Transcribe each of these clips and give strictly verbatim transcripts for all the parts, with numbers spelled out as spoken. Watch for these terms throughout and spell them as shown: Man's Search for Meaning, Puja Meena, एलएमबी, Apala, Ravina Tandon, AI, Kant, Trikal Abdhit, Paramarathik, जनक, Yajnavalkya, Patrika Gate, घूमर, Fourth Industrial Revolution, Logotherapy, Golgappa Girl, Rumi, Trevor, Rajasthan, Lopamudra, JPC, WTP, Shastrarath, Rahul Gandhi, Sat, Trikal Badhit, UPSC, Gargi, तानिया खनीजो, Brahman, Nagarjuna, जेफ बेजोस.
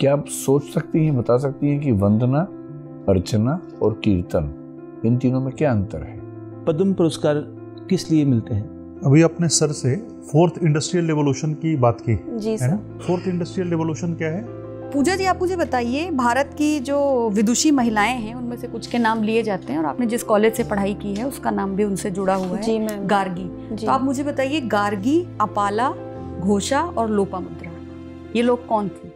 क्या आप सोच सकती हैं, बता सकती हैं कि वंदना, अर्चना और कीर्तन, इन तीनों में क्या अंतर है? पद्म पुरस्कार किस लिए मिलते हैं? अभी अपने सर से फोर्थ इंडस्ट्रियल रेवोल्यूशन की बात की जी सर। फोर्थ इंडस्ट्रियल रेवोल्यूशन क्या है? पूजा जी, आप मुझे बताइए, भारत की जो विदुषी महिलाएं हैं उनमें से कुछ के नाम लिए जाते हैं और आपने जिस कॉलेज से पढ़ाई की है उसका नाम भी उनसे जुड़ा हुआ है जी मैम, गार्गी जी। तो आप मुझे बताइए, गार्गी, अपाला, घोषा और लोपामुद्रा, ये लोग कौन थे?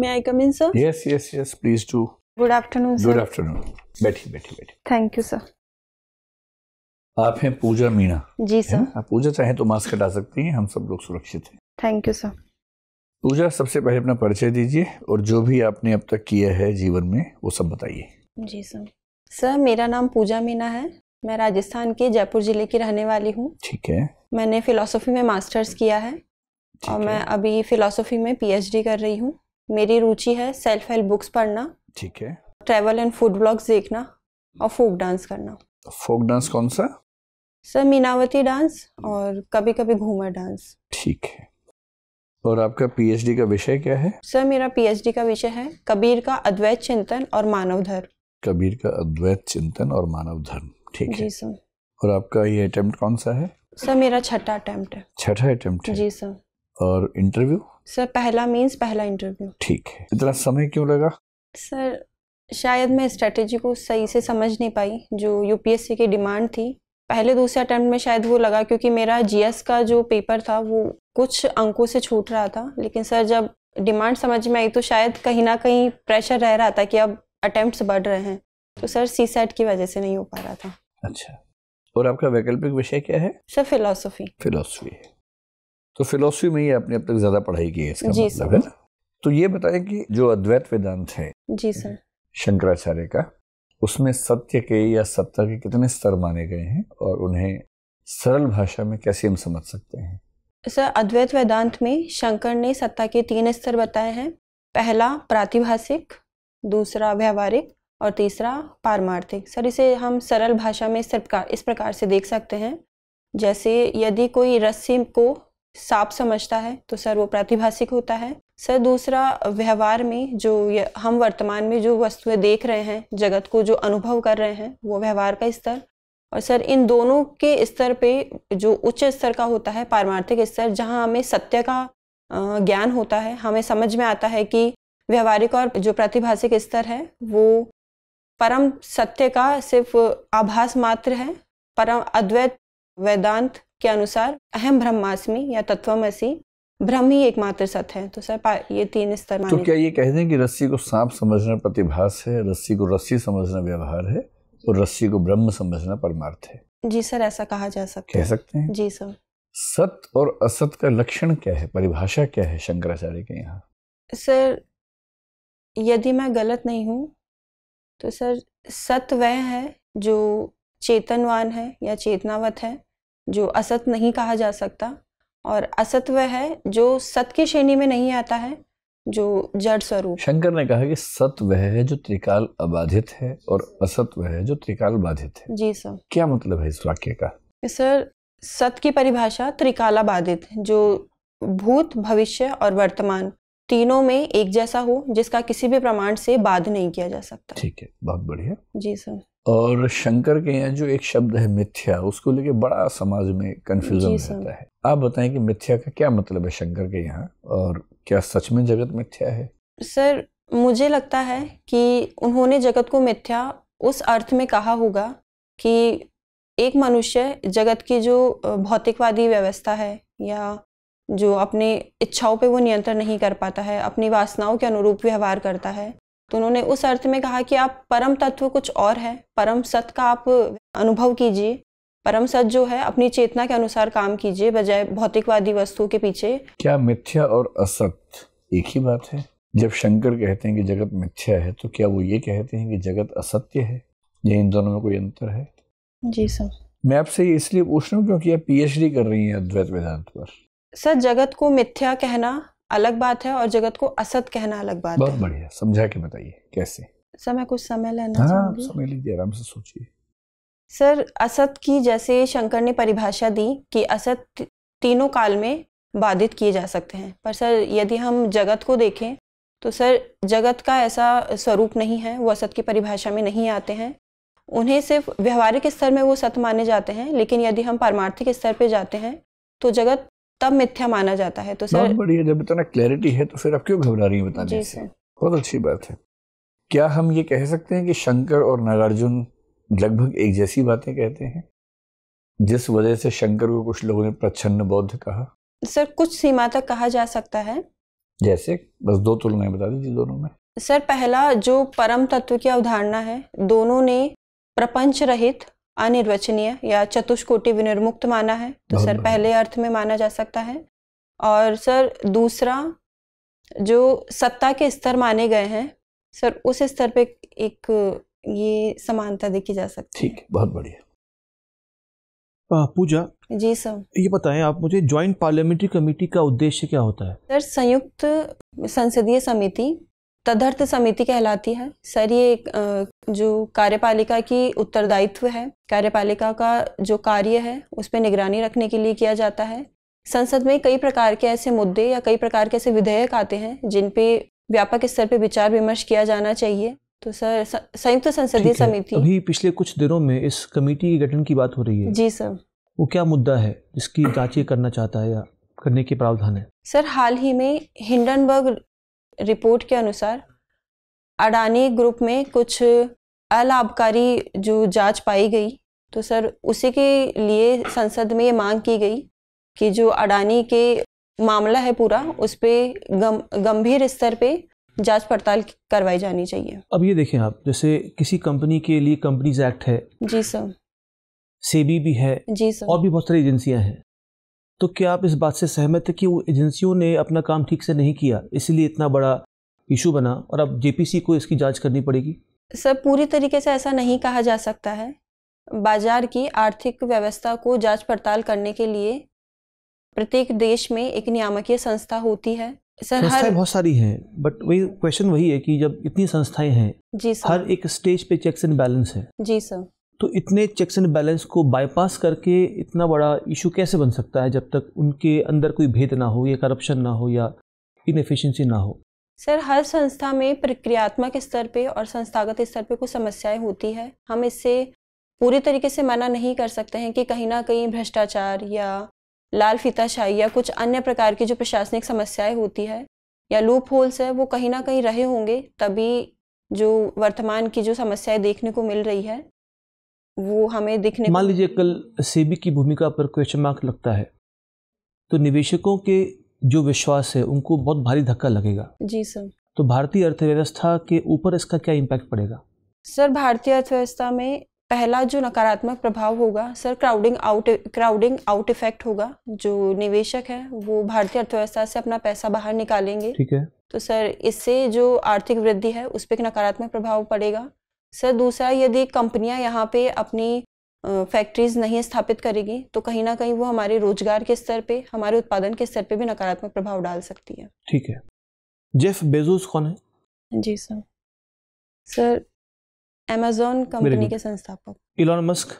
May I come in, sir? Yes, yes, yes. Please do. Good afternoon, sir. Good afternoon. बैठिए, बैठिए, बैठिए. Thank you, sir. आप हैं पूजा मीणा जी सर. आप पूजा चाहे तो मास्क हटा सकती हैं, हम सब लोग सुरक्षित हैं. Thank you, sir. पूजा, सबसे पहले अपना परिचय दीजिए और जो भी आपने अब तक किया है जीवन में वो सब बताइए. जी सर. सर, मेरा नाम पूजा मीणा है. मैं राजस्थान के जयपुर जिले की रहने वाली हूँ. ठीक है. मैंने फिलोसफी में मास्टर्स किया है और मैं अभी फिलोसफी में पी एच डी कर रही हूँ. मेरी रुचि है सेल्फ हेल्प बुक्स पढ़ना, ठीक है, ट्रैवल एंड फूड ब्लॉग्स देखना और फोक डांस करना. फोक डांस कौन सा? सर, मीनावती डांस और कभी कभी घूमर डांस. ठीक है. और आपका पीएचडी का विषय क्या है? सर, मेरा पीएचडी का विषय है कबीर का अद्वैत चिंतन और मानव धर्म. कबीर का अद्वैत चिंतन और मानव धर्म, ठीक है जी सर. और आपका ये अटेम्प्ट कौन सा है? सर, मेरा छठा अटेम्प्ट है. छठा अटेम्प्ट जी सर. और इंटरव्यू? सर, पहला मींस पहला इंटरव्यू. ठीक है. इतना समय क्यों लगा? सर, शायद मैं स्ट्रेटेजी को सही से समझ नहीं पाई जो यूपीएससी की डिमांड थी. पहले दूसरे अटेम्प्ट में शायद वो लगा क्योंकि मेरा जीएस का जो पेपर था वो कुछ अंकों से छूट रहा था. लेकिन सर, जब डिमांड समझ में आई तो शायद कहीं ना कहीं प्रेशर रह रहा था कि अब अटेम्प्ट्स बढ़ रहे हैं, तो सर सी सेट की वजह से नहीं हो पा रहा था. अच्छा. और आपका वैकल्पिक विषय क्या है? Sir, philosophy. फिलॉसफी. तो फिलोसफी में ही आपने अब तक ज्यादा पढ़ाई की है, इसका मतलब है ना? तो ये बताएं कि जो अद्वैत वेदांत है जी सर, शंकराचार्य का, उसमें सत्य के या सत्ता के कितने स्तर माने गए हैं और उन्हें सरल भाषा में कैसे हम समझ सकते हैं? सर, अद्वैत वेदांत में शंकर ने सत्ता के तीन स्तर बताए हैं. पहला प्रातिभाषिक, दूसरा व्यवहारिक और तीसरा पारमार्थिक. सर, इसे हम सरल भाषा में इस प्रकार से देख सकते हैं, जैसे यदि कोई रस्सी को साप समझता है तो सर वो प्रातिभाषिक होता है. सर, दूसरा व्यवहार में जो हम वर्तमान में जो वस्तुएं देख रहे हैं, जगत को जो अनुभव कर रहे हैं, वो व्यवहार का स्तर. और सर, इन दोनों के स्तर पे जो उच्च स्तर का होता है पारमार्थिक स्तर, जहां हमें सत्य का ज्ञान होता है, हमें समझ में आता है कि व्यवहारिक और जो प्रातिभाषिक स्तर है वो परम सत्य का सिर्फ आभास मात्र है. परम अद्वैत वेदांत के अनुसार अहम ब्रह्मास्मि या तत्वमसि, ब्रह्म ही एकमात्र सत्य है. तो सर, ये तीन स्तर माने. तो क्या ये कह दें कि रस्सी को सांप समझना प्रतिभास है, रस्सी को रस्सी समझना व्यवहार है और रस्सी को ब्रह्म समझना परमार्थ है? जी सर, ऐसा कहा जा सकता है. कह सकते हैं जी सर. सत और असत का लक्षण क्या है, परिभाषा क्या है शंकराचार्य के यहाँ? सर, यदि मैं गलत नहीं हूँ तो सर, सत वह है जो चेतनवान है या चेतनावत है, जो असत नहीं कहा जा सकता, और असत वह है जो सत की श्रेणी में नहीं आता है, जो जड़ स्वरूप. शंकर ने कहा कि सत वह है जो त्रिकाल अबाधित है और असत वह है जो त्रिकाल बाधित है. जी सर. क्या मतलब है इस वाक्य का? सर, सत की परिभाषा त्रिकाल अबाधित, जो भूत, भविष्य और वर्तमान तीनों में एक जैसा हो, जिसका किसी भी प्रमाण से बाध नहीं किया जा सकता. ठीक है, बहुत बढ़िया जी सर. और शंकर के यहाँ जो एक शब्द है मिथ्या, उसको लेके बड़ा समाज में कंफ्यूजन रहता है. आप बताएं कि मिथ्या का क्या मतलब है शंकर के यहाँ, और क्या सच में जगत मिथ्या है? सर, मुझे लगता है कि उन्होंने जगत को मिथ्या उस अर्थ में कहा होगा कि एक मनुष्य जगत की जो भौतिकवादी व्यवस्था है या जो अपने इच्छाओं पे वो नियंत्रण नहीं कर पाता है, अपनी वासनाओं के अनुरूप व्यवहार करता है, तो उन्होंने उस अर्थ में कहा कि आप परम तत्व कुछ और है, परम सत का आप अनुभव कीजिए, परम सत जो है अपनी चेतना के अनुसार काम कीजिए, बजाय भौतिकवादी वस्तुओं के पीछे. क्या मिथ्या और असत एक ही बात है? जब शंकर कहते हैं कि जगत मिथ्या है, तो क्या वो ये कहते हैं कि जगत असत्य है, या इन दोनों में कोई अंतर है? जी सर. मैं आपसे ये इसलिए पूछ रहा हूँ क्योंकि आप पीएचडी कर रही है अद्वैत वेदांत पर. सर, जगत को मिथ्या कहना अलग बात है और जगत को असत कहना अलग बात है. बहुत बढ़िया, समझा के बताइए कैसे. सर, मैं कुछ समय लेना चाहूंगी. समय लीजिए, आराम से सोचिए. सर, असत की जैसे शंकर ने परिभाषा दी कि असत तीनों काल में बाधित किए जा सकते हैं, पर सर यदि हम जगत को देखें तो सर जगत का ऐसा स्वरूप नहीं है, वो असत की परिभाषा में नहीं आते हैं। उन्हें सिर्फ व्यवहारिक स्तर में वो सत माने जाते हैं, लेकिन यदि हम पारमार्थिक स्तर पे जाते हैं तो जगत तब मिथ्या माना जाता है। तो सर बढ़िया, जब इतना क्लैरिटी है तो फिर आप क्यों घबरा रही हैं बताने से? बहुत अच्छी बात है। क्या हम ये कह सकते हैं कि शंकर और नागार्जुन लगभग एक जैसी बातें कहते हैं, जिस वजह से शंकर को कुछ लोगों ने प्रच्छन्न बौद्ध कहा? सर कुछ सीमा तक कहा जा सकता है। जैसे बस दो तुलनाएं बता दीजिए दोनों में। सर पहला जो परम तत्व की अवधारणा है, दोनों ने प्रपंच रहित अनिर्वचनीय या चतुष्कोटि विनिर्मुक्त माना है, तो सर पहले अर्थ में माना जा सकता है। और सर दूसरा जो सत्ता के स्तर माने गए हैं सर, उस स्तर पे एक ये समानता देखी जा सकती है। ठीक, बहुत बढ़िया। पूजा जी सर, ये बताएं आप मुझे, ज्वाइंट पार्लियामेंट्री कमेटी का उद्देश्य क्या होता है? सर संयुक्त संसदीय समिति तदर्थ समिति कहलाती है। सर ये जो कार्यपालिका की उत्तरदायित्व है, कार्यपालिका का जो कार्य है उस पर निगरानी रखने के लिए किया जाता है। संसद में कई प्रकार के ऐसे मुद्दे या कई प्रकार के ऐसे विधेयक आते हैं जिन पे व्यापक स्तर पे विचार विमर्श किया जाना चाहिए। तो सर संयुक्त संसदीय समिति। अभी पिछले कुछ दिनों में इस कमेटी के गठन की बात हो रही है जी सर, वो क्या मुद्दा है जिसकी जांच ये करना चाहता है या करने के प्रावधान है? सर हाल ही में हिंडनबर्ग रिपोर्ट के अनुसार अडानी ग्रुप में कुछ अलाभकारी जो जांच पाई गई, तो सर उसी के लिए संसद में ये मांग की गई कि जो अडानी के मामला है पूरा उस पर गम, गंभीर स्तर पे जांच पड़ताल करवाई जानी चाहिए। अब ये देखें आप, जैसे किसी कंपनी के लिए कंपनीज एक्ट है जी सर, सेबी भी है जी सर, और भी बहुत सारी एजेंसियां हैं, तो क्या आप इस बात से सहमत है कि वो एजेंसियों ने अपना काम ठीक से नहीं किया, इसलिए इतना बड़ा इशू बना और अब जेपीसी को इसकी जांच करनी पड़ेगी? सर पूरी तरीके से ऐसा नहीं कहा जा सकता है। बाजार की आर्थिक व्यवस्था को जांच पड़ताल करने के लिए प्रत्येक देश में एक नियामकीय संस्था होती है सर। हर बहुत सारी हैं, बट वही क्वेश्चन वही है कि जब इतनी संस्थाएं हैं जी सर, हर एक स्टेज पे चेक्स एंड बैलेंस है जी सर, तो इतने चेक्स एंड बैलेंस को बाईपास करके इतना बड़ा इशू कैसे बन सकता है जब तक उनके अंदर कोई भेद ना हो या करप्शन ना हो या इनएफिशिएंसी ना हो? सर हर संस्था में प्रक्रियात्मक स्तर पे और संस्थागत स्तर पे कुछ समस्याएं होती है। हम इससे पूरी तरीके से मना नहीं कर सकते हैं कि कहीं ना कहीं भ्रष्टाचार या लाल फीताशाही या कुछ अन्य प्रकार की जो प्रशासनिक समस्याएं होती है या लूप होल्स है वो कहीं ना कहीं रहे होंगे, तभी जो वर्तमान की जो समस्याएं देखने को मिल रही है वो हमें दिखने। मान लीजिए कल सेबी की भूमिका पर क्वेश्चन मार्क लगता है तो निवेशकों के जो विश्वास है उनको बहुत भारी धक्का लगेगा जी सर, तो भारतीय अर्थव्यवस्था के ऊपर इसका क्या इम्पैक्ट पड़ेगा? सर भारतीय अर्थव्यवस्था में पहला जो नकारात्मक प्रभाव होगा sir crowding out crowding out effect होगा। जो निवेशक है वो भारतीय अर्थव्यवस्था से अपना पैसा बाहर निकालेंगे ठीक है, तो सर इससे जो आर्थिक वृद्धि है उस पर एक नकारात्मक प्रभाव पड़ेगा। सर दूसरा, यदि कंपनियां यहाँ पे अपनी फैक्ट्रीज नहीं स्थापित करेगी तो कहीं ना कहीं वो हमारे रोजगार के स्तर पे, हमारे उत्पादन के स्तर पे भी नकारात्मक प्रभाव डाल सकती है। ठीक है। जेफ बेजोस कौन है? जी सर, सर अमेज़न कंपनी के संस्थापक। Elon Musk?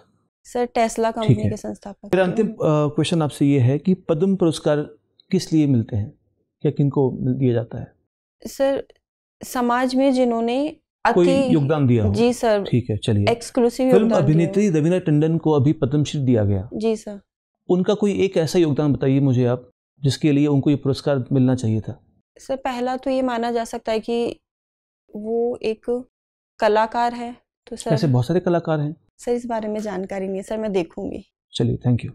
Sir Tesla company के संस्थापक। मेरा अंतिम क्वेश्चन आपसे ये है कि पद्म पुरस्कार किस लिए मिलते हैं या किनको दिया जाता है? सर समाज में जिन्होंने कोई योगदान दिया हो। जी सर ठीक है, चलिए। एक्सक्लूसिव फिल्म अभिनेत्री रवीना टंडन को अभी पद्मश्री दिया गया जी सर, उनका कोई एक ऐसा योगदान बताइए मुझे आप जिसके लिए उनको ये पुरस्कार मिलना चाहिए था। सर पहला तो ये माना जा सकता है कि वो एक कलाकार है, तो सर ऐसे बहुत सारे कलाकार हैं। सर इस बारे में जानकारी नहीं है सर, मैं देखूंगी। चलिए thank you.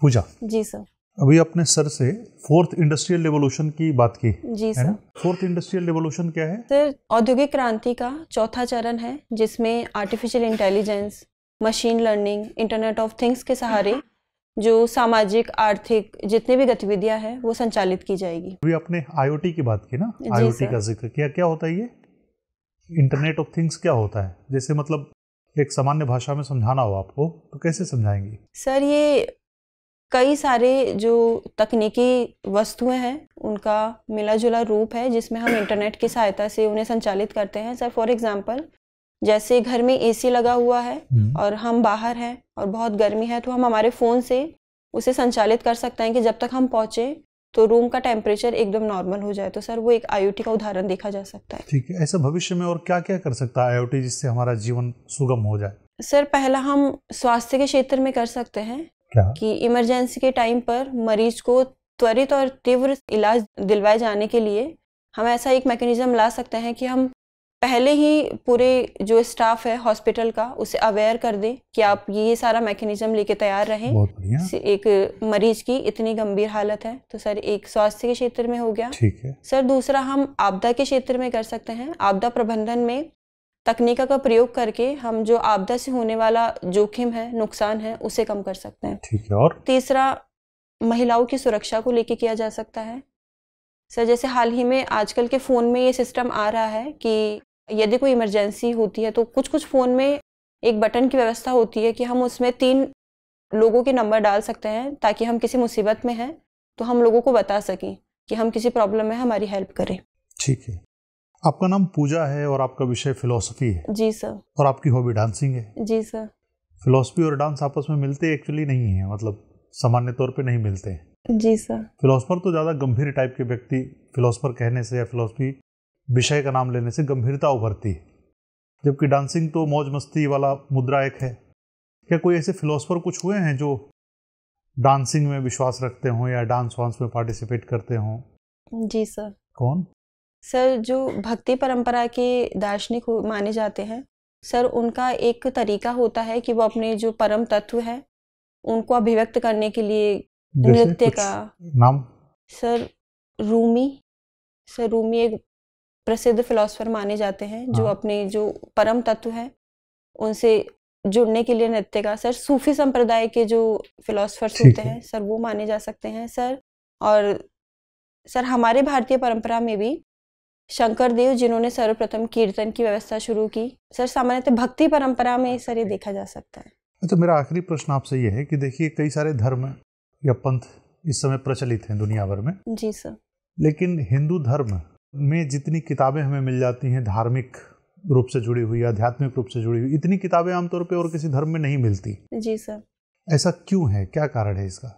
Pooja ji sir, अभी आपने सर से फोर्थ इंडस्ट्रियल रेवोल्यूशन की बात की जी सर, फोर्थ इंडस्ट्रियल रेवोल्यूशन क्या है? सर औद्योगिक क्रांति का चौथा चरण है जिसमें artificial intelligence, machine learning, internet of things के सहारे जो सामाजिक आर्थिक जितने भी गतिविधियां हैं वो संचालित की जाएगी। अभी आपने आईओटी की बात की ना, आईओटी का जिक्र किया, क्या होता है ये? इंटरनेट ऑफ थिंग्स क्या होता है? जैसे मतलब एक सामान्य भाषा में समझाना हो आपको तो कैसे समझाएंगे? सर ये कई सारे जो तकनीकी वस्तुएं हैं उनका मिला जुला रूप है जिसमें हम इंटरनेट की सहायता से उन्हें संचालित करते हैं। सर फॉर एग्जांपल जैसे घर में एसी लगा हुआ है और हम बाहर हैं और बहुत गर्मी है, तो हम हमारे फ़ोन से उसे संचालित कर सकते हैं कि जब तक हम पहुँचे तो रूम का टेम्परेचर एकदम नॉर्मल हो जाए। तो सर वो एक आईओटी का उदाहरण देखा जा सकता है। ठीक है, ऐसा भविष्य में और क्या क्या कर सकता है आईओटी जिससे हमारा जीवन सुगम हो जाए? सर पहला हम स्वास्थ्य के क्षेत्र में कर सकते हैं क्या? कि इमरजेंसी के टाइम पर मरीज को त्वरित और तीव्र इलाज दिलवाए जाने के लिए हम ऐसा एक मैकेनिज्म ला सकते हैं कि हम पहले ही पूरे जो स्टाफ है हॉस्पिटल का उसे अवेयर कर दें कि आप ये सारा मैकेनिज्म लेके तैयार रहें। एक मरीज की इतनी गंभीर हालत है, तो सर एक स्वास्थ्य के क्षेत्र में हो गया। ठीक है सर, दूसरा हम आपदा के क्षेत्र में कर सकते हैं। आपदा प्रबंधन में तकनीक का प्रयोग करके हम जो आपदा से होने वाला जोखिम है, नुकसान है, उसे कम कर सकते हैं। ठीक है, और तीसरा महिलाओं की सुरक्षा को लेके किया जा सकता है। सर जैसे हाल ही में आजकल के फ़ोन में ये सिस्टम आ रहा है कि यदि कोई इमरजेंसी होती है तो कुछ कुछ फ़ोन में एक बटन की व्यवस्था होती है कि हम उसमें तीन लोगों के नंबर डाल सकते हैं ताकि हम किसी मुसीबत में हैं तो हम लोगों को बता सकें कि हम किसी प्रॉब्लम में, हमारी हेल्प करें। ठीक है, आपका नाम पूजा है और आपका विषय फिलोसफी है। जी सर। और आपकी हॉबी डांसिंग है। जी सर। फिलोसफी और डांस आपस में मिलते एक्चुअली नहीं है, मतलब सामान्य तौर पे नहीं मिलते हैं। जी सर। फिलोसफर तो ज़्यादा गंभीर टाइप के व्यक्ति, फिलोसफर कहने से या फिलोसफी विषय का नाम लेने से गंभीरता उभरती है, जबकि डांसिंग तो मौज मस्ती वाला मुद्रा एक है। क्या कोई ऐसे फिलोसफर कुछ हुए हैं जो डांसिंग में विश्वास रखते हों या डांस वांस में पार्टिसिपेट करते हों? जी सर। कौन? सर जो भक्ति परंपरा के दार्शनिक माने जाते हैं सर, उनका एक तरीका होता है कि वो अपने जो परम तत्व है उनको अभिव्यक्त करने के लिए नृत्य का। नाम? सर रूमी। सर रूमी एक प्रसिद्ध फिलोसफर माने जाते हैं जो अपने जो परम तत्व है उनसे जुड़ने के लिए नृत्य का। सर सूफी संप्रदाय के जो फिलोसफर्स होते हैं सर वो माने जा सकते हैं सर। और सर हमारे भारतीय परंपरा में भी शंकर देव जिन्होंने सर्वप्रथम कीर्तन की व्यवस्था शुरू की सर, सामान्यतः भक्ति परंपरा में सर ये देखा जा सकता है। तो मेरा आखिरी प्रश्न आपसे ये है कि देखिए कई सारे धर्म या पंथ इस समय प्रचलित हैं दुनिया भर में। जी सर। लेकिन हिंदू धर्म में जितनी किताबें हमें मिल जाती हैं धार्मिक रूप से जुड़ी हुई, आध्यात्मिक रूप से जुड़ी हुई, इतनी किताबें आमतौर पर और किसी धर्म में नहीं मिलती। जी सर। ऐसा क्यों है, क्या कारण है इसका?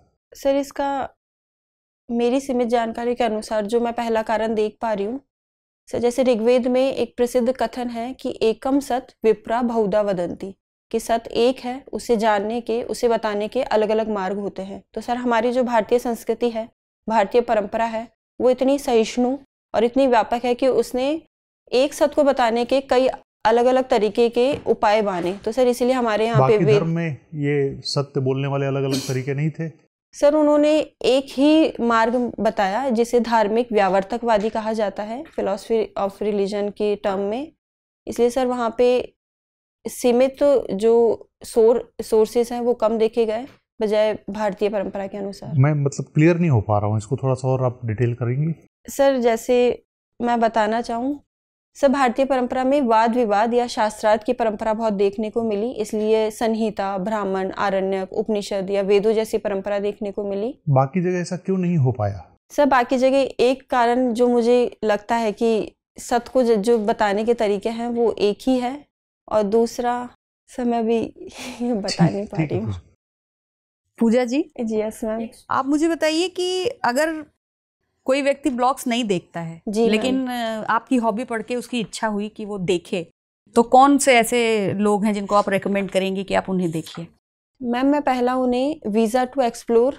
सर इसका मेरी सीमित जानकारी के अनुसार जो मैं पहला कारण देख पा रही हूँ सर, जैसे ऋग्वेद में एक प्रसिद्ध कथन है कि एकम सत विप्रा बहुधा वदंती, कि सत एक है, उसे जानने के, उसे बताने के अलग अलग मार्ग होते हैं। तो सर हमारी जो भारतीय संस्कृति है, भारतीय परंपरा है, वो इतनी सहिष्णु और इतनी व्यापक है कि उसने एक सत को बताने के कई अलग अलग तरीके के उपाय बाने। तो सर इसीलिए हमारे यहाँ पे धर्म में ये सत्य बोलने वाले अलग अलग तरीके नहीं थे सर, उन्होंने एक ही मार्ग बताया जिसे धार्मिक व्यावर्तकवादी कहा जाता है फिलॉसफी ऑफ रिलीजन के टर्म में। इसलिए सर वहाँ पे सीमित जो सोर सोर्सेस हैं वो कम देखे गए बजाय भारतीय परंपरा के अनुसार। मैं मतलब क्लियर नहीं हो पा रहा हूँ, इसको थोड़ा सा और आप डिटेल करेंगे? सर जैसे मैं बताना चाहूँ सर, भारतीय परंपरा में वाद विवाद या शास्त्रार्थ की परंपरा बहुत देखने को मिली, इसलिए संहिता, ब्राह्मण, आरण्यक, उपनिषद या वेदों जैसी परंपरा देखने को मिली। बाकी जगह ऐसा क्यों नहीं हो पाया? सर बाकी जगह एक कारण जो मुझे लगता है कि सत को जो बताने के तरीके हैं वो एक ही है, और दूसरा सर मैं भी बता नहीं पा रही हूँ। पूजा जी। जी यस मैम। आप मुझे बताइए कि अगर कोई व्यक्ति ब्लॉग्स नहीं देखता है लेकिन आपकी हॉबी पढ़ के उसकी इच्छा हुई कि वो देखे, तो कौन से ऐसे लोग हैं जिनको आप रेकमेंड करेंगे कि आप उन्हें देखिए? मैम मैं पहला उन्हें वीज़ा टू एक्सप्लोर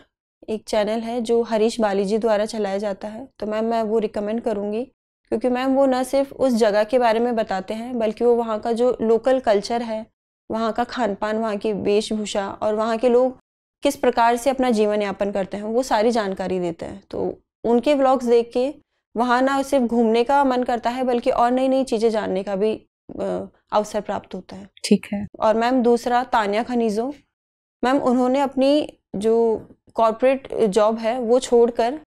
एक चैनल है जो हरीश बाली जी द्वारा चलाया जाता है, तो मैम मैं वो रिकमेंड करूँगी क्योंकि मैम वो न सिर्फ उस जगह के बारे में बताते हैं बल्कि वो वहाँ का जो लोकल कल्चर है, वहाँ का खान पान, वहाँ की वेशभूषा और वहाँ के लोग किस प्रकार से अपना जीवन यापन करते हैं वो सारी जानकारी देते हैं। तो उनके व्लॉग्स देख के वहाँ ना सिर्फ घूमने का मन करता है बल्कि और नई नई चीज़ें जानने का भी अवसर प्राप्त होता है। ठीक है। और मैम दूसरा तानिया खनीजो मैम, उन्होंने अपनी जो कॉर्पोरेट जॉब है वो छोड़कर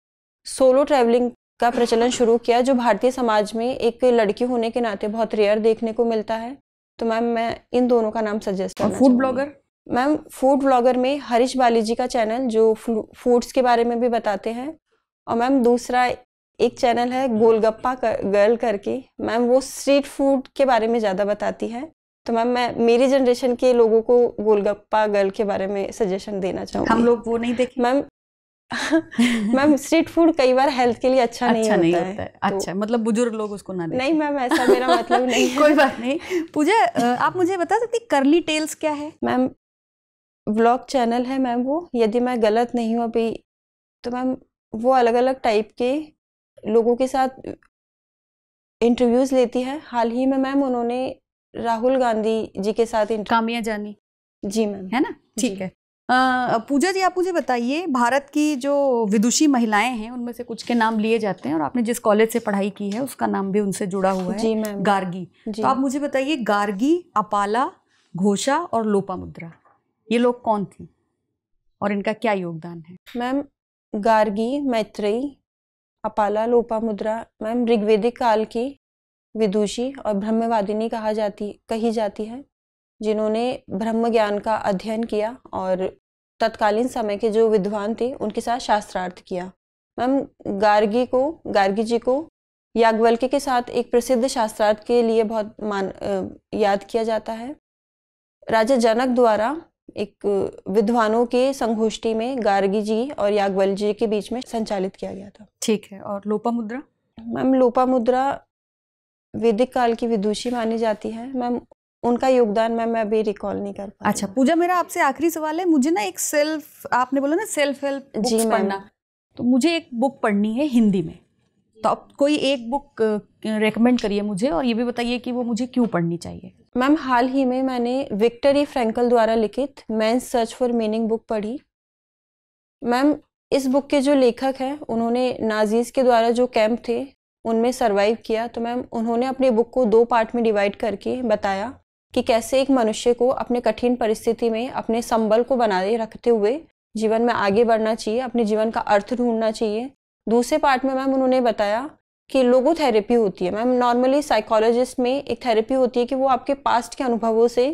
सोलो ट्रैवलिंग का प्रचलन शुरू किया जो भारतीय समाज में एक लड़की होने के नाते बहुत रेयर देखने को मिलता है। तो मैम मैं इन दोनों का नाम सजेस्ट करूँगी। Food blogger? Ma'am food blogger में हरीश बाली जी का चैनल जो फूड्स के बारे में भी बताते हैं, और मैम दूसरा एक चैनल है गोलगप्पा गर्ल करके मैम, वो स्ट्रीट फूड के बारे में ज़्यादा बताती है तो मैम मैं मेरी जनरेशन के लोगों को गोलगप्पा गर्ल के बारे में सजेशन देना चाहूँगी। हम लोग वो नहीं देखे मैम मैम स्ट्रीट फूड कई बार हेल्थ के लिए अच्छा, अच्छा नहीं होता, होता है, है। तो अच्छा मतलब बुजुर्ग लोग उसको ना देखें। नहीं मैम ऐसा मेरा मतलब नहीं है। कोई बात नहीं। पूजा आप मुझे बता सकती कर्ली टेल्स क्या है? मैम व्लॉग चैनल है मैम वो, यदि मैं गलत नहीं हूँ अभी तो मैम वो अलग अलग टाइप के लोगों के साथ इंटरव्यूज लेती है। हाल ही में मैम उन्होंने राहुल गांधी जी के साथ कामिया जानी जी मैम, है ना? ठीक है। पूजा जी आप मुझे बताइए भारत की जो विदुषी महिलाएं हैं उनमें से कुछ के नाम लिए जाते हैं और आपने जिस कॉलेज से पढ़ाई की है उसका नाम भी उनसे जुड़ा हुआ है। जी मैम। गार्गी जी। तो आप मुझे बताइए गार्गी, अपाला, घोषा और लोपामुद्रा ये लोग कौन थी और इनका क्या योगदान है? मैम गार्गी, मैत्रेयी, अपाला, लोपामुद्रा मैम ऋग्वेदिक काल की विदुषी और ब्रह्मवादिनी कहा जाती कही जाती है, जिन्होंने ब्रह्म ज्ञान का अध्ययन किया और तत्कालीन समय के जो विद्वान थे उनके साथ शास्त्रार्थ किया। मैम गार्गी को गार्गी जी को याज्ञवल्क्य के साथ एक प्रसिद्ध शास्त्रार्थ के लिए बहुत मान याद किया जाता है। राजा जनक द्वारा एक विद्वानों के संगोष्ठी में गार्गी जी और याज्ञवल्क्य जी के बीच में संचालित किया गया था। ठीक है। और लोपामुद्रा? मैम लोपामुद्रा वैदिक काल की विदुषी मानी जाती है मैम, उनका योगदान मैम मैं अभी रिकॉल नहीं कर पाती। अच्छा पूजा मेरा आपसे आखिरी सवाल है, मुझे ना एक सेल्फ आपने बोला ना सेल्फ हेल्प बुक्स पढ़ना, तो मुझे एक बुक पढ़नी है हिंदी में, तो आप कोई एक बुक रेकमेंड करिए मुझे और ये भी बताइए कि वो मुझे क्यों पढ़नी चाहिए। मैम हाल ही में मैंने विक्टर ई फ्रैंकल द्वारा लिखित man's search for meaning book पढ़ी। मैम इस बुक के जो लेखक हैं उन्होंने नाजीज के द्वारा जो कैंप थे उनमें सर्वाइव किया, तो मैम उन्होंने अपनी बुक को दो पार्ट में डिवाइड करके बताया कि कैसे एक मनुष्य को अपने कठिन परिस्थिति में अपने संबल को बनाए रखते हुए जीवन में आगे बढ़ना चाहिए, अपने जीवन का अर्थ ढूंढना चाहिए। दूसरे पार्ट में मैम उन्होंने बताया कि लोगोथेरेपी होती है मैम, नॉर्मली साइकोलॉजिस्ट में एक थेरेपी होती है कि वो आपके पास्ट के अनुभवों से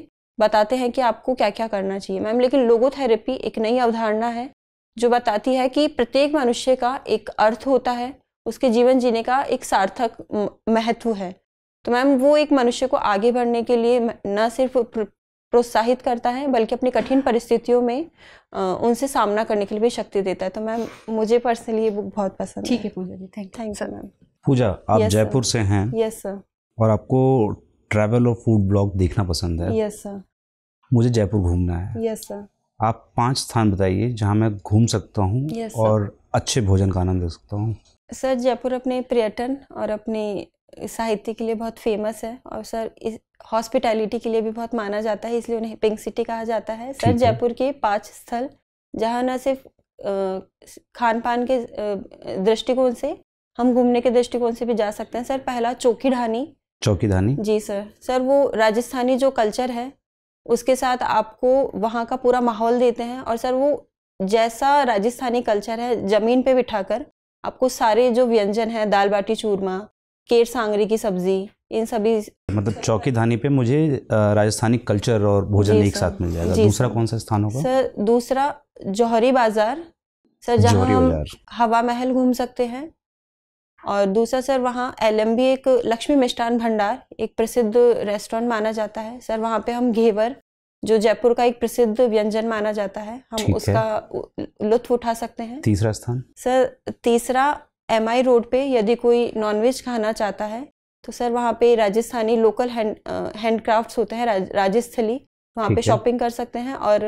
बताते हैं कि आपको क्या क्या करना चाहिए मैम, लेकिन लोगोथेरेपी एक नई अवधारणा है जो बताती है कि प्रत्येक मनुष्य का एक अर्थ होता है, उसके जीवन जीने का एक सार्थक महत्व है। तो मैम वो एक मनुष्य को आगे बढ़ने के लिए न सिर्फ प्रोत्साहित करता है बल्कि अपनी कठिन परिस्थितियों में उनसे सामना करने के लिए भी शक्ति देता है। तो मैम मुझे पर्सनली ये बुक बहुत पसंद है। ठीक है Pooja ji, thank thank sir. Ma'am Pooja आप yes, जयपुर से हैं? Yes yes, sir. और आपको ट्रैवल और फूड ब्लॉग देखना पसंद है? Yes yes, sir. मुझे जयपुर घूमना है। Yes yes, sir. आप पाँच स्थान बताइए जहाँ मैं घूम सकता हूँ yes, और अच्छे भोजन का आनंद ले सकता हूँ। सर जयपुर अपने पर्यटन और अपने साहित्य के लिए बहुत फेमस है और सर इस हॉस्पिटैलिटी के लिए भी बहुत माना जाता है, इसलिए उन्हें पिंक सिटी कहा जाता है। सर जयपुर के पांच स्थल जहां न सिर्फ खान पान के दृष्टिकोण से हम घूमने के दृष्टिकोण से भी जा सकते हैं। सर पहला चौकी ढानी। चौकी ढानी जी सर। सर वो राजस्थानी जो कल्चर है उसके साथ आपको वहाँ का पूरा माहौल देते हैं और सर वो जैसा राजस्थानी कल्चर है जमीन पर बिठाकर आपको सारे जो व्यंजन है दाल बाटी चूरमा केर सांगरी की सब्जी इन सभी मतलब चौकी धानी पे मुझे राजस्थानी कल्चर और भोजन एक साथ मिल जाएगा। दूसरा कौन सा स्थान होगा? सर दूसरा जौहरी बाजार सर, जहाँ हम हवा महल घूम सकते हैं। और दूसरा सर वहाँ एलएमबी एक लक्ष्मी मिष्ठान भंडार एक प्रसिद्ध रेस्टोरेंट माना जाता है। सर वहाँ पे हम घेवर जो जयपुर का एक प्रसिद्ध व्यंजन माना जाता है हम उसका लुत्फ उठा सकते हैं। तीसरा स्थान सर? तीसरा एम आई रोड पे यदि कोई नॉनवेज खाना चाहता है तो सर वहाँ पे राजस्थानी लोकल हैंड हैंडक्राफ्ट्स होते हैं राज, राजस्थली वहाँ पे शॉपिंग कर सकते हैं। और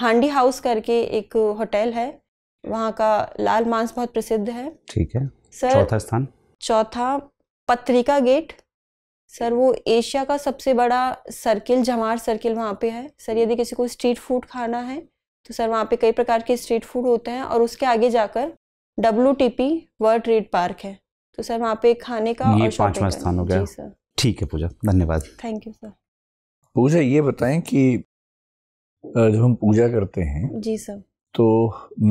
हांडी हाउस करके एक होटल है वहाँ का लाल मांस बहुत प्रसिद्ध है। ठीक है सर। चौथा स्थान? चौथा पत्रिका गेट सर, वो एशिया का सबसे बड़ा सर्किल झमार सर्किल वहाँ पे है। सर यदि किसी को स्ट्रीट फूड खाना है तो सर वहाँ पे कई प्रकार के स्ट्रीट फूड होते हैं और उसके आगे जाकर W T P world trade park है। तो सर वहाँ पे खाने का ये पांचवा स्थान हो गया। जी सर। ठीक है पूजा, धन्यवाद। Thank you sir. पूजा ये बताएं कि जब हम पूजा करते हैं जी सर तो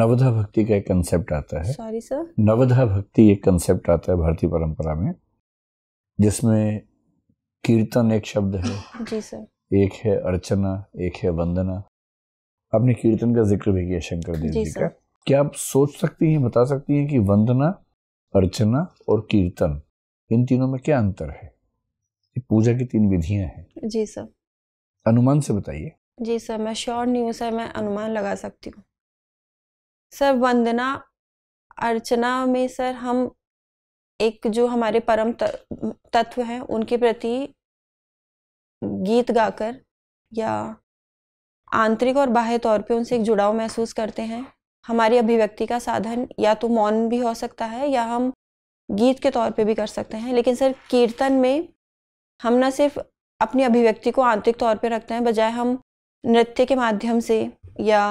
नवधा भक्ति का एक कंसेप्ट आता है। Sorry sir. नवधा भक्ति एक कंसेप्ट आता है भारतीय परंपरा में जिसमें कीर्तन एक शब्द है जी सर, एक है अर्चना, एक है वंदना। आपने कीर्तन का जिक्र भी किया शंकर देव जी का, क्या आप सोच सकती हैं बता सकती हैं कि वंदना, अर्चना और कीर्तन इन तीनों में क्या अंतर है? ये पूजा की तीन विधियां हैं। जी सर। अनुमान से बताइए। जी सर, मैं श्योर नहीं हूँ सर, मैं अनुमान लगा सकती हूँ सर। वंदना अर्चना में सर हम एक जो हमारे परम तत्व हैं उनके प्रति गीत गाकर या आंतरिक और बाह्य तौर पे उनसे एक जुड़ाव महसूस करते हैं। हमारी अभिव्यक्ति का साधन या तो मौन भी हो सकता है या हम गीत के तौर पे भी कर सकते हैं। लेकिन सर कीर्तन में हम न सिर्फ अपनी अभिव्यक्ति को आंतरिक तौर पे रखते हैं, बजाय हम नृत्य के माध्यम से या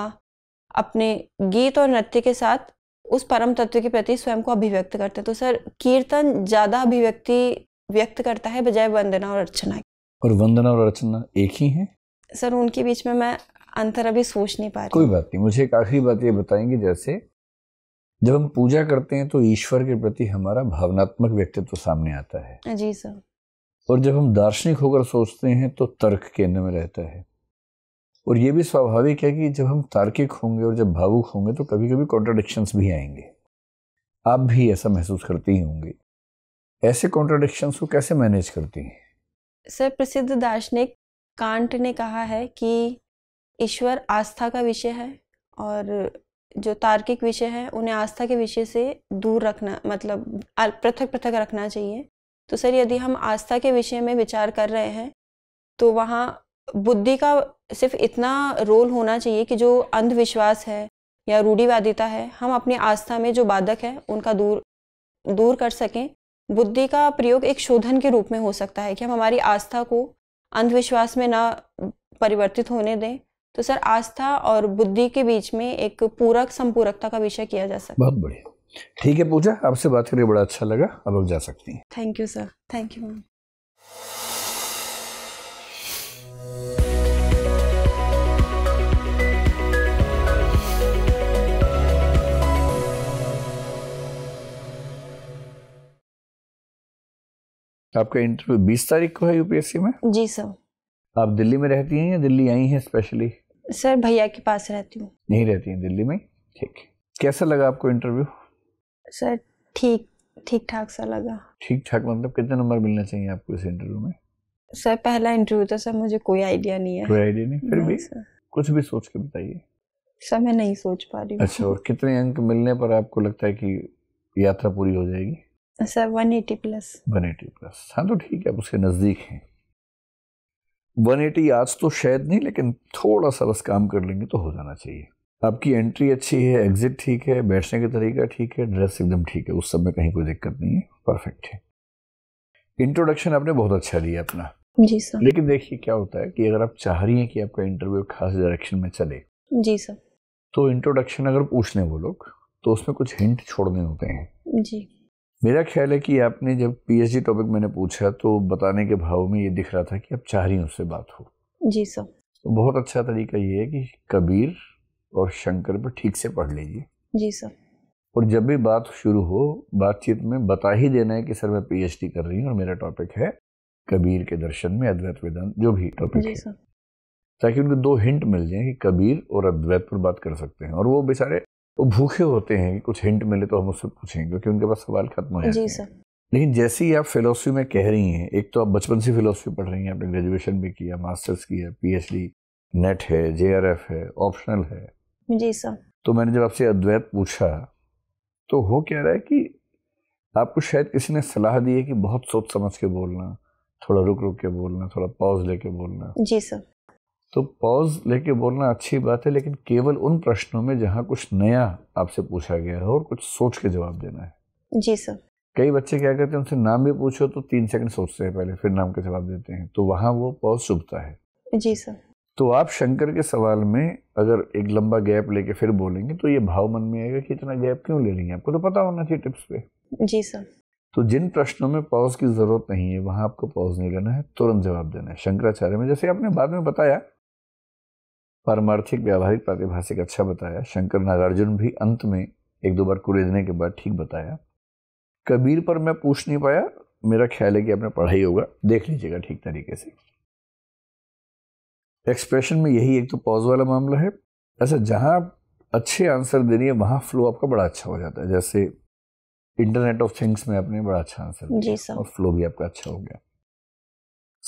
अपने गीत और नृत्य के साथ उस परम तत्व के प्रति स्वयं को अभिव्यक्त करते हैं। तो सर कीर्तन ज़्यादा अभिव्यक्ति व्यक्त करता है बजाय वंदना और अर्चना। और वंदना और अर्चना एक ही हैं सर, उनके बीच में मैं अंतर अभी सोच नहीं पा रही। कोई बात नहीं, मुझे एक आखिरी बात ये बताएंगे, जैसे जब हम पूजा करते हैं तो ईश्वर के प्रति हमारा भावनात्मक व्यक्तित्व तो सामने आता है। जी सर। और जब हम दार्शनिक होकर सोचते हैं तो तर्क केंद्र में रहता है, और ये भी स्वाभाविक है कि जब हम तार्किक होंगे और जब भावुक होंगे तो कभी कभी कॉन्ट्राडिक्शंस भी आएंगे। आप भी ऐसा महसूस करते ही होंगे, ऐसे कॉन्ट्राडिक्शंस को कैसे मैनेज करती हैं? सर प्रसिद्ध दार्शनिक कांट ने कहा है कि ईश्वर आस्था का विषय है और जो तार्किक विषय है उन्हें आस्था के विषय से दूर रखना, मतलब पृथक पृथक रखना चाहिए। तो सर यदि हम आस्था के विषय में विचार कर रहे हैं तो वहाँ बुद्धि का सिर्फ इतना रोल होना चाहिए कि जो अंधविश्वास है या रूढ़िवादिता है, हम अपनी आस्था में जो बाधक है उनका दूर दूर कर सकें। बुद्धि का प्रयोग एक शोधन के रूप में हो सकता है कि हम हमारी आस्था को अंधविश्वास में ना परिवर्तित होने दें। तो सर आस्था और बुद्धि के बीच में एक पूरक संपूरकता का विषय किया जा सकता है। बहुत बढ़िया, ठीक है पूजा, आपसे बात करके बड़ा अच्छा लगा, अब आप जा सकती हैं। Thank you sir. Thank you ma'am. आपका इंटरव्यू बीस तारीख को है यूपीएससी में? जी सर। आप दिल्ली में रहती हैं या दिल्ली आई हैं स्पेशली? सर भैया के पास रहती हूँ। नहीं रहती हैं दिल्ली में, ठीक। कैसा लगा आपको इंटरव्यू? सर ठीक ठीक ठाक सा लगा। ठीक ठाक मतलब कितने नंबर मिलने चाहिए आपको इस इंटरव्यू में? सर पहला इंटरव्यू तो सर मुझे कोई आइडिया नहीं है। कोई आइडिया नहीं, फिर भी कुछ भी सोच के बताइए। सर मैं नहीं सोच पा रही हूँ। अच्छा, और कितने अंक मिलने पर आपको लगता है कि यात्रा पूरी हो जाएगी? सर एक सौ अस्सी प्लस। एक सौ अस्सी प्लस, हाँ तो ठीक है, आप उसके नज़दीक हैं। एक सौ अस्सी आज तो शायद नहीं, लेकिन थोड़ा सा बस काम कर लेंगे तो हो जाना चाहिए। आपकी एंट्री अच्छी है, एग्जिट ठीक है, बैठने का तरीका ठीक है, ड्रेस एकदम ठीक है, उस सब में कहीं कोई दिक्कत नहीं है, परफेक्ट है। इंट्रोडक्शन आपने बहुत अच्छा दिया अपना। जी सर। लेकिन देखिए क्या होता है कि अगर आप चाह रही हैं कि आपका इंटरव्यू खास डायरेक्शन में चले, जी सर, तो इंट्रोडक्शन अगर पूछ लें वो लोग तो उसमें कुछ हिंट छोड़ने होते हैं। जी। मेरा ख्याल है कि आपने जब पीएचडी टॉपिक मैंने पूछा तो बताने के भाव में ये दिख रहा था कि आप चाह रही हैं उससे बात हो। जी सर। तो बहुत अच्छा तरीका ये है कि कबीर और शंकर पर ठीक से पढ़ लीजिए। जी सर। और जब भी बात शुरू हो, बातचीत में बता ही देना है कि सर मैं पीएचडी कर रही हूँ और मेरा टॉपिक है कबीर के दर्शन में अद्वैत वेदांत, जो भी टॉपिक है, ताकि उनको दो हिंट मिल जाए कि कबीर और अद्वैत पर बात कर सकते हैं। और वो बेचारे वो भूखे होते हैं कि कुछ हिंट मिले तो हम उससे पूछेंगे, क्योंकि उनके पास सवाल खत्म हो जाते हैं। लेकिन जैसे ही आप फिलोसफी में कह रही हैं, एक तो आप बचपन से फिलोसफी पढ़ रही हैं, आपने ग्रेजुएशन भी किया, मास्टर्स किया, पीएचडी, नेट है, जेआरएफ है, ऑप्शनल है। जी सर। तो मैंने जब आपसे अद्वैत पूछा तो हो क्या रहा है कि आपको शायद किसी ने सलाह दी है कि बहुत सोच समझ के बोलना, थोड़ा रुक रुक के बोलना, थोड़ा पॉज लेके बोलना। जी सर। तो पॉज लेके बोलना अच्छी बात है, लेकिन केवल उन प्रश्नों में जहाँ कुछ नया आपसे पूछा गया है और कुछ सोच के जवाब देना है। जी सर। कई बच्चे क्या करते हैं, उनसे नाम भी पूछो तो तीन सेकंड सोचते हैं पहले, फिर नाम के जवाब देते हैं, तो वहाँ वो पॉज चुभता है। जी सर। तो आप शंकर के सवाल में अगर एक लंबा गैप लेके फिर बोलेंगे तो ये भाव मन में आएगा कि इतना गैप क्यों ले रही है, आपको तो पता होना चाहिए टिप्स पे। जी सर। तो जिन प्रश्नों में पॉज की जरूरत नहीं है वहाँ आपको पॉज नहीं लेना है, तुरंत जवाब देना है। शंकराचार्य में जैसे आपने बाद में बताया, पारमार्थिक, व्यावहारिक, प्रातिभाषिक अच्छा बताया, शंकर नागार्जुन भी अंत में एक दो बार कुरेदने के बाद ठीक बताया। कबीर पर मैं पूछ नहीं पाया, मेरा ख्याल है कि आपने पढ़ाई होगा, देख लीजिएगा ठीक तरीके से। एक्सप्रेशन में यही एक तो पॉज वाला मामला है। ऐसा जहाँ आप अच्छे आंसर दे रही है वहाँ फ्लो आपका बड़ा अच्छा हो जाता है, जैसे इंटरनेट ऑफ थिंग्स में आपने बड़ा अच्छा आंसर दिया और फ्लो भी आपका अच्छा हो गया।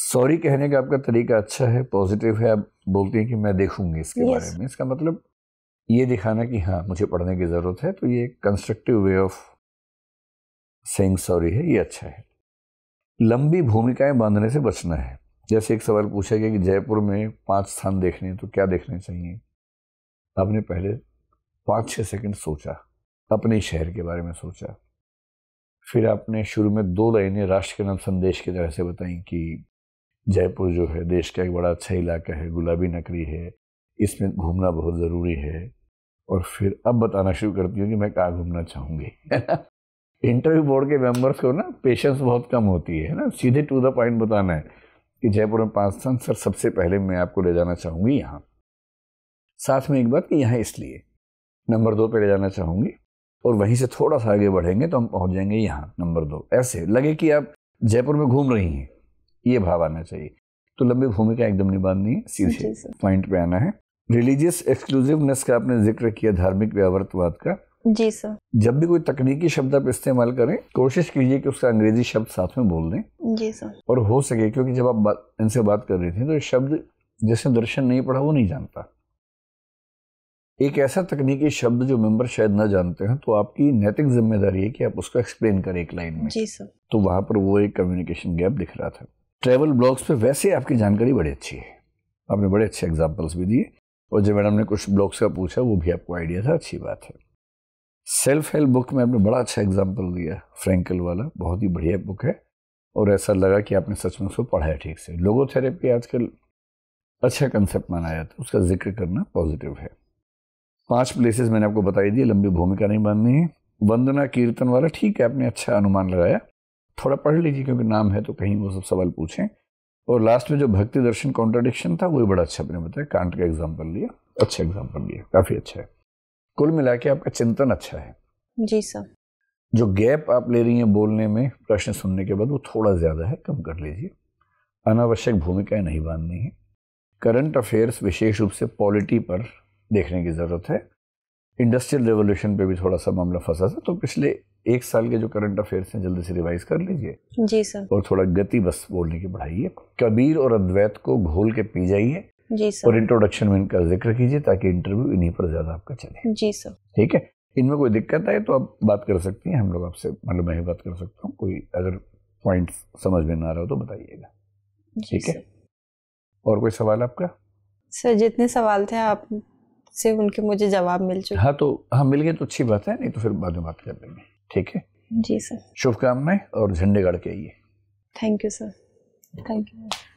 सॉरी कहने का आपका तरीका अच्छा है, पॉजिटिव है, आप बोलते हैं कि मैं देखूंगी इसके yes. बारे में, इसका मतलब ये दिखाना कि हाँ मुझे पढ़ने की ज़रूरत है, तो ये constructive way of saying sorry है, ये अच्छा है। लंबी भूमिकाएं बांधने से बचना है। जैसे एक सवाल पूछा गया कि जयपुर में पाँच स्थान देखने हैं तो क्या देखने चाहिए, आपने पहले पाँच छः सेकेंड सोचा, अपने शहर के बारे में सोचा, फिर आपने शुरू में दो लाइनें राष्ट्र के नाम संदेश की तरह से बताई कि जयपुर जो है देश का एक बड़ा अच्छा इलाका है, गुलाबी नगरी है, इसमें घूमना बहुत ज़रूरी है, और फिर अब बताना शुरू करती हूँ कि मैं कहाँ घूमना चाहूँगी। इंटरव्यू बोर्ड के मेंबर्स को ना पेशेंस बहुत कम होती है ना, सीधे टू द पॉइंट बताना है कि जयपुर में पाँच स्थान, सर सबसे पहले मैं आपको ले जाना चाहूँगी यहाँ, साथ में एक बात कि यहाँ इसलिए नंबर दो पर ले जाना चाहूँगी, और वहीं से थोड़ा सा आगे बढ़ेंगे तो हम पहुँच जाएंगे यहाँ नंबर दो, ऐसे लगे कि आप जयपुर में घूम रही हैं, ये भाव आना चाहिए। तो लंबी भूमिका एकदम नहीं बांधनी है, सीधे पॉइंट पे आना है। रिलीजियस एक्सक्लूसिवनेस का आपने जिक्र किया, धार्मिक व्यावर्तवाद का। जी सर। जब भी कोई तकनीकी शब्द आप इस्तेमाल करें, कोशिश कीजिए कि उसका अंग्रेजी शब्द साथ में बोल दें। जी सर। और हो सके, क्योंकि जब आप इनसे बात कर रहे थे तो शब्द जिसने दर्शन नहीं पढ़ा वो नहीं जानता। एक ऐसा तकनीकी शब्द जो मेंबर शायद ना जानते हैं, तो आपकी नैतिक जिम्मेदारी है कि आप उसको एक्सप्लेन करें एक लाइन में। जी सर। तो वहाँ पर वो एक कम्युनिकेशन गैप दिख रहा था। ट्रैवल ब्लॉग्स पे वैसे आपकी जानकारी बड़ी अच्छी है, आपने बड़े अच्छे एग्जाम्पल्स भी दिए, और जब मैडम ने कुछ ब्लॉग्स का पूछा वो भी आपको आइडिया था, अच्छी बात है। सेल्फ हेल्प बुक में आपने बड़ा अच्छा एग्जाम्पल दिया, फ्रैंकल वाला, बहुत ही बढ़िया बुक है, और ऐसा लगा कि आपने सच में उसको पढ़ा है ठीक से। लोगोथेरेपी आजकल अच्छा कंसेप्ट माना जाता है, उसका जिक्र करना पॉजिटिव है। पांच प्लेसेस मैंने आपको बताई दी, लंबी भूमिका नहीं बांधनी है। वंदना कीर्तन वाला ठीक है, आपने अच्छा अनुमान लगाया, थोड़ा पढ़ लीजिए क्योंकि नाम है तो कहीं वो सब सवाल पूछें। और लास्ट में जो भक्ति दर्शन कॉन्ट्राडिक्शन था वो बड़ा अच्छा आपने बताया, कांट का एग्जाम्पल लिया, अच्छा एग्जाम्पल लिया, काफ़ी अच्छा है। कुल मिला के आपका चिंतन अच्छा है। जी सर। जो गैप आप ले रही हैं बोलने में, प्रश्न सुनने के बाद, वो थोड़ा ज़्यादा है, कम कर लीजिए। अनावश्यक भूमिकाएँ नहीं बांधनी है। करंट अफेयर्स विशेष रूप से पॉलिटी पर देखने की ज़रूरत है। इंडस्ट्रियल रेवोल्यूशन पे भी थोड़ा सा मामला फंसा था, तो पिछले एक साल के जो करंट अफेयर्स हैं जल्दी से रिवाइज कर लीजिए। जी सर। और थोड़ा गति बस बोलने की बढ़ाइए। कबीर और अद्वैत को घोल के पी जाइए। जी सर। और इंट्रोडक्शन में इनका जिक्र कीजिए ताकि इंटरव्यू इन्हीं पर ज़्यादा आपका चले। जी सर। ठीक है, इनमें कोई दिक्कत आए तो आप बात कर सकती हैं, हम लोग आपसे, मतलब मैं ही बात कर सकता हूँ, कोई अगर पॉइंट समझ में ना रहा हो तो बताइएगा। ठीक है। और कोई सवाल आपका? सर जितने सवाल थे आप से उनके मुझे जवाब मिल चुके। हाँ तो हाँ मिल गए तो अच्छी बात है, नहीं तो फिर बाद में बात कर लेंगे। ठीक है। जी सर। शुभकामनाएं और झंडे गाड़ के आइए। Thank you sir. Thank you.